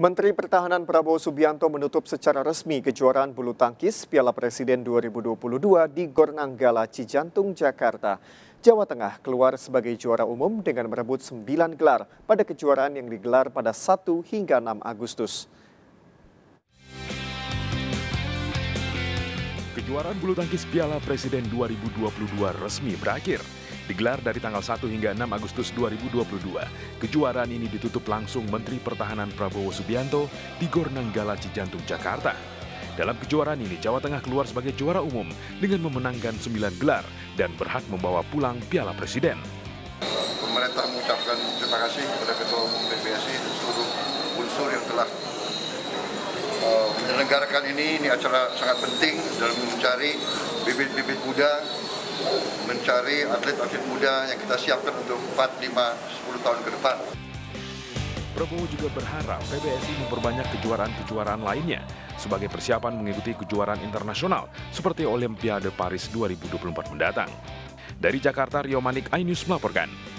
Menteri Pertahanan Prabowo Subianto menutup secara resmi kejuaraan bulu tangkis Piala Presiden 2022 di GOR Nanggala, Cijantung, Jakarta. Jawa Tengah keluar sebagai juara umum dengan merebut 9 gelar pada kejuaraan yang digelar pada 1 hingga 6 Agustus. Kejuaraan bulu tangkis Piala Presiden 2022 resmi berakhir. Digelar dari tanggal 1 hingga 6 Agustus 2022, kejuaraan ini ditutup langsung Menteri Pertahanan Prabowo Subianto di GOR Nanggala, Cijantung, Jakarta. Dalam kejuaraan ini, Jawa Tengah keluar sebagai juara umum dengan memenangkan 9 gelar dan berhak membawa pulang Piala Presiden. Pemerintah mengucapkan terima kasih kepada Ketua Umum PBSI dan seluruh unsur yang telah menyelenggarakan ini acara sangat penting dalam mencari bibit-bibit muda, mencari atlet-atlet muda yang kita siapkan untuk 4, 5, 10 tahun ke depan. Prabowo juga berharap PBSI memperbanyak kejuaraan-kejuaraan lainnya sebagai persiapan mengikuti kejuaraan internasional seperti Olimpiade Paris 2024 mendatang. Dari Jakarta, Rio Manik, iNews melaporkan.